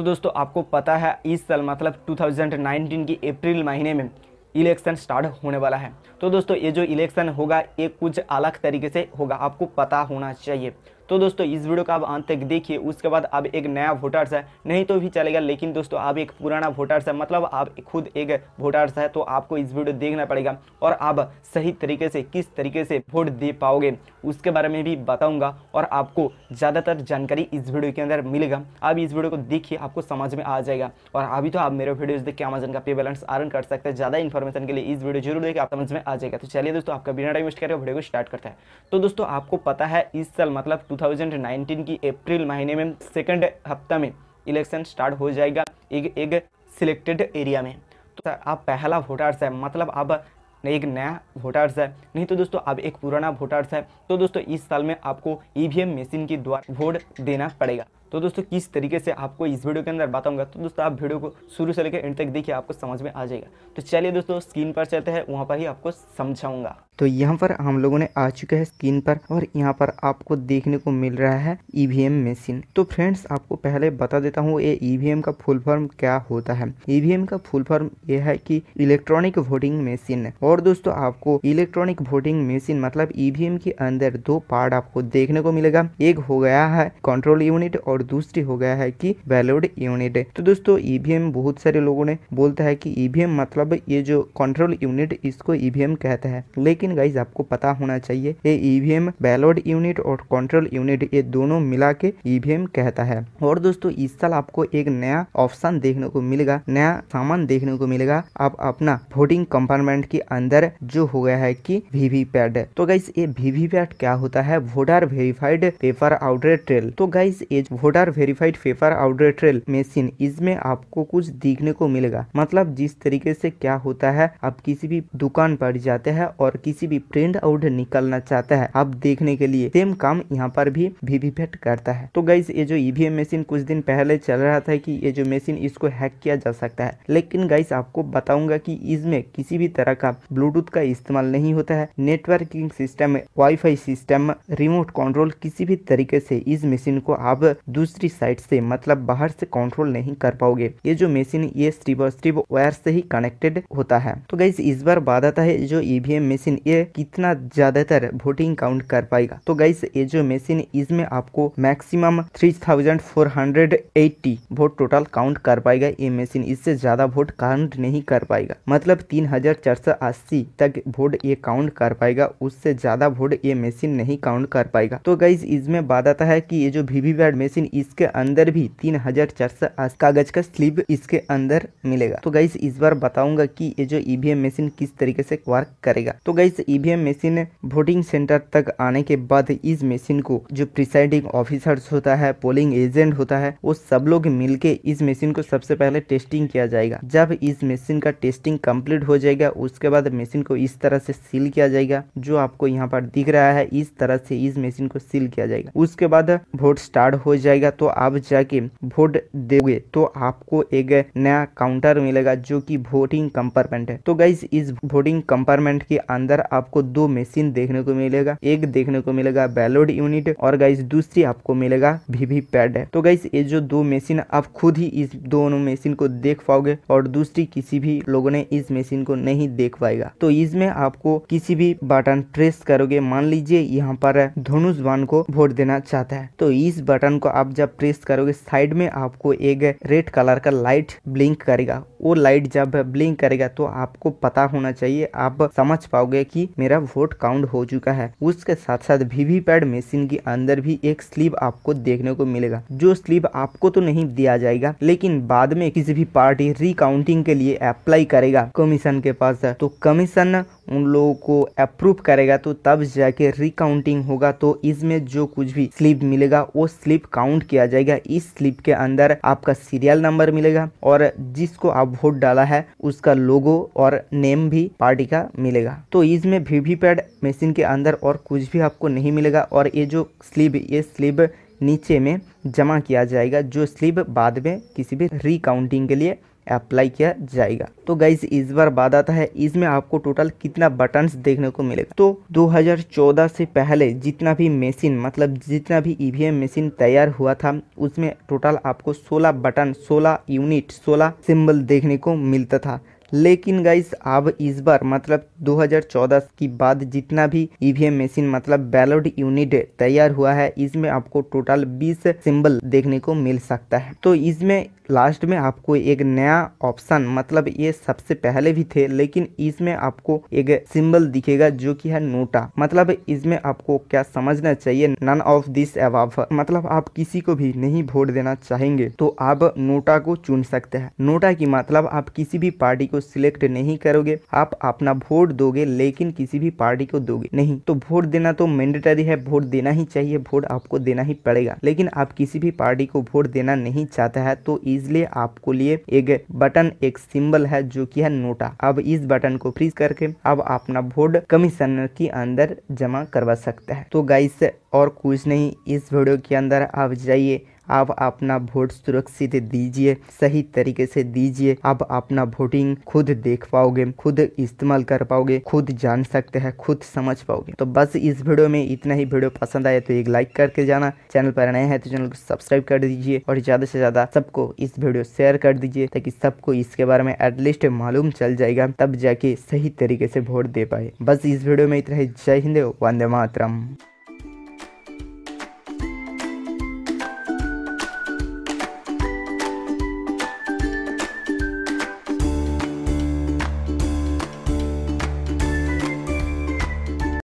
तो दोस्तों आपको पता है इस साल मतलब 2019 की अप्रैल महीने में इलेक्शन स्टार्ट होने वाला है। तो दोस्तों ये जो इलेक्शन होगा ये कुछ अलग तरीके से होगा, आपको पता होना चाहिए। तो दोस्तों इस वीडियो का आप अंत तक देखिए, उसके बाद आप एक नया वोटर्स है नहीं तो भी चलेगा, लेकिन दोस्तों आप एक पुराना वोटर्स है मतलब आप खुद एक वोटर्स है तो आपको इस वीडियो देखना पड़ेगा और आप सही तरीके से किस तरीके से वोट दे पाओगे उसके बारे में भी बताऊंगा और आपको ज़्यादातर जानकारी इस वीडियो के अंदर मिलेगा। आप इस वीडियो को देखिए, आपको समझ में आ जाएगा। और अभी तो आप मेरे वीडियोज़ देख के अमेजन का पे बैलेंस अर्न कर सकते हैं। ज़्यादा इन्फॉर्मेशन के लिए इस वीडियो जरूर देखिए, आप समझ में आ जाएगा। तो चलिए दोस्तों आपका बिना टाइम वेस्ट करके वीडियो को स्टार्ट करता है। तो दोस्तों आपको पता है इस साल मतलब 2019 की अप्रैल महीने में सेकंड हफ्ता में इलेक्शन स्टार्ट हो जाएगा एक सिलेक्टेड एरिया में। तो आप पहला वोटर्स है मतलब आप एक नया वोटर्स है नहीं तो दोस्तों आप एक पुराना वोटर्स है। तो दोस्तों इस साल में आपको ईवीएम मशीन के द्वारा वोट देना पड़ेगा। तो दोस्तों किस तरीके से आपको इस वीडियो के अंदर बताऊंगा, तो दोस्तों आप वीडियो को शुरू से लेकर एंड तक देखिए, आपको समझ में आ जाएगा। तो चलिए दोस्तों स्क्रीन पर चलते हैं, वहां पर ही आपको समझाऊंगा। तो यहाँ पर हम लोगों ने आ चुके हैं स्क्रीन पर और यहाँ पर आपको देखने को मिल रहा है ईवीएम मशीन। तो फ्रेंड्स आपको पहले बता देता हूँ ये ईवीएम का फुल फॉर्म क्या होता है। ईवीएम का फुल फॉर्म यह है कि इलेक्ट्रॉनिक वोटिंग मशीन। और दोस्तों आपको इलेक्ट्रॉनिक वोटिंग मशीन मतलब ईवीएम के अंदर दो पार्ट आपको देखने को मिलेगा। एक हो गया है कंट्रोल यूनिट और दूसरी हो गया है कि वैलिड यूनिट। तो दोस्तों ईवीएम बहुत सारे लोगों ने बोलता है कि ईवीएम मतलब ये जो कंट्रोल यूनिट इसको ईवीएम कहते हैं, लेकिन गाइस आपको पता होना चाहिए ये ईवीएम वैलिड यूनिट और कंट्रोल यूनिट ये दोनों मिला के ईवीएम कहता है। और दोस्तों इस साल आपको एक नया ऑप्शन देखने को मिलेगा, नया सामान देखने को मिलेगा आप अपना वोटिंग कंपार्टमेंट के अंदर जो हो गया है कि वीवीपैट। तो गाइस ये वीवीपैट क्या होता है? Voter verified paper outlet trail. तो गाइस ये voter verified paper outlet trail machine इसमें आपको कुछ देखने को मिलेगा। मतलब जिस तरीके से क्या होता है, आप किसी भी दुकान पर जाते हैं और किसी भी प्रिंट आउट निकालना चाहता है आप देखने के लिए, सेम काम यहाँ पर भी वीवीपैट करता है। तो गाइस ये जो ईवीएम मशीन कुछ दिन पहले चल रहा था कि ये जो मशीन इसको हैक किया जा सकता है, लेकिन गाइस आपको बताऊंगा कि इसमें किसी भी तरह का ब्लूटूथ का इस्तेमाल नहीं होता है। Networking system, WiFi system, remote control किसी भी तरीके से इस मशीन को आप दूसरी साइड से मतलब बाहर से कंट्रोल नहीं कर पाओगे। ये जो मशीन ये सिर्फ और सिर्फ वायर से ही कनेक्टेड होता है। तो गाइस इस बार बात आता है जो ईवीएम मशीन ये कितना ज्यादातर वोटिंग काउंट कर पाएगा। तो गाइस ये जो मशीन इसमें आपको मैक्सिमम 3480 वोट टोटल काउंट कर पाएगा ये मशीन। इससे ज्यादा वोट काउंट नहीं कर पाएगा, मतलब 3480 तक वोट ये काउंट कर पाएगा, उससे ज्यादा वोट ये मशीन नहीं काउंट कर पाएगा। तो गाइस इसमें बात आता है कि ये जो वीवीपैट मशीन इसके अंदर भी 3480 कागज का स्लिप इसके अंदर मिलेगा। तो गाइस इस बार बताऊंगा कि ये जो ईवीएम मशीन किस तरीके से वर्क करेगा। तो guys EVM machine voting centre तक आने के बाद इस मशीन को जो प्रिसाइडिंग ऑफिसर्स होता है, पोलिंग एजेंट होता है, वो सब लोग मिलके इस मशीन को सबसे पहले टेस्टिंग किया जाएगा। जब इस मशीन का टेस्टिंग कम्प्लीट हो जाएगा उसके बाद मशीन को इस तरह से सील किया जाएगा, जो आपको यहाँ पर दिख रहा है इस तरह से इस मशीन को सील किया जाएगा। उसके बाद वोट स्टार्ट हो जाएगा। तो आप जाके वोट दोगे तो आपको एक नया काउंटर मिलेगा जो कि वोटिंग कंपार्टमेंट है। तो गाइस इस वोटिंग कंपार्टमेंट के अंदर आपको दो मशीन देखने को मिलेगा, एक देखने को मिलेगा बैलोट यूनिट और गाइस दूसरी आपको मिलेगा वीवीपैट। तो गाइस ये जो दो मशीन आप खुद ही इस दोनों मशीन को देख पाओगे और दूसरी किसी भी लोगों ने इस मशीन को नहीं देख पाएगा। तो इसमें आपको किसी भी बटन प्रेस करोगे, मान लीजिए यहाँ पर धनुषवान को वोट देना चाहता है, तो इस बटन को आप जब प्रेस करोगे साइड में आपको एक रेड कलर का लाइट ब्लिंक करेगा। वो लाइट जब ब्लिंक करेगा तो आपको पता होना चाहिए, आप समझ पाओगे कि मेरा वोट काउंट हो चुका है। उसके साथ साथ वीवीपैट मशीन के अंदर भी एक स्लिप आपको देखने को मिलेगा, जो स्लिप आपको तो नहीं दिया जाएगा लेकिन बाद में किसी भी पार्टी रिकाउंटिंग के लिए अप्लाई करेगा कमीशन के पास, तो कमीशन उन लोगों को अप्रूव करेगा, तो तब जाके रिकाउंटिंग होगा। तो इसमें जो कुछ भी स्लिप मिलेगा वो स्लिप काउंट किया जाएगा। इस स्लिप के अंदर आपका सीरियल नंबर मिलेगा और जिसको आप वोट डाला है उसका लोगो और नेम भी पार्टी का मिलेगा। तो इसमें वीवीपैट मशीन के अंदर और कुछ भी आपको नहीं मिलेगा। और ये जो स्लिप ये स्लिप नीचे में जमा किया जाएगा, जो स्लिप बाद में किसी भी रिकाउंटिंग के लिए अप्लाई किया जाएगा। तो गाइज इस बार बात आता है इसमें आपको टोटल कितना बटन्स देखने को मिलेगा। तो 2014 से पहले जितना भी मशीन मतलब जितना भी ईवीएम मशीन तैयार हुआ था उसमें टोटल आपको 16 बटन 16 यूनिट 16 सिंबल देखने को मिलता था। लेकिन गाइज अब इस बार मतलब 2014 की बाद जितना भी ईवीएम मशीन मतलब बैलोट यूनिट तैयार हुआ है इसमें आपको टोटल 20 सिंबल देखने को मिल सकता है। तो इसमें लास्ट में आपको एक नया ऑप्शन मतलब ये सबसे पहले भी थे लेकिन इसमें आपको एक सिंबल दिखेगा जो कि है नोटा। मतलब इसमें आपको क्या समझना चाहिए, नन ऑफ दिस अबव, मतलब आप किसी को भी नहीं वोट देना चाहेंगे तो आप नोटा को चुन सकते हैं। नोटा की मतलब आप किसी भी पार्टी को सिलेक्ट नहीं करोगे, आप अपना वोट दोगे लेकिन किसी भी पार्टी को दोगे नहीं। तो वोट देना तो मैंडेटरी है, वोट देना ही चाहिए, वोट आपको देना ही पड़ेगा। लेकिन आप किसी भी पार्टी को वोट देना नहीं चाहता है तो इसलिए आपको लिए एक बटन एक सिंबल है जो कि है नोटा। अब इस बटन को फ्रीज करके अब अपना वोट कमिश्नर के अंदर जमा करवा सकते हैं। तो गाइस और कुछ नहीं, इस वीडियो के अंदर आप जाइए, आप अपना वोट सुरक्षित दीजिए, सही तरीके से दीजिए, आप अपना वोटिंग खुद देख पाओगे, खुद इस्तेमाल कर पाओगे, खुद जान सकते हैं, खुद समझ पाओगे। तो बस इस वीडियो में इतना ही। वीडियो पसंद आए तो एक लाइक करके जाना, चैनल पर नए हैं तो चैनल को सब्सक्राइब कर दीजिए और ज़्यादा से ज़्यादा सबको इस वीडियो शेयर कर दीजिए ताकि सबको इसके बारे में एटलीस्ट मालूम चल जाएगा, तब जाके सही तरीके से वोट दे पाए। बस इस वीडियो में इतना ही। जय हिंद, वंदे मातरम।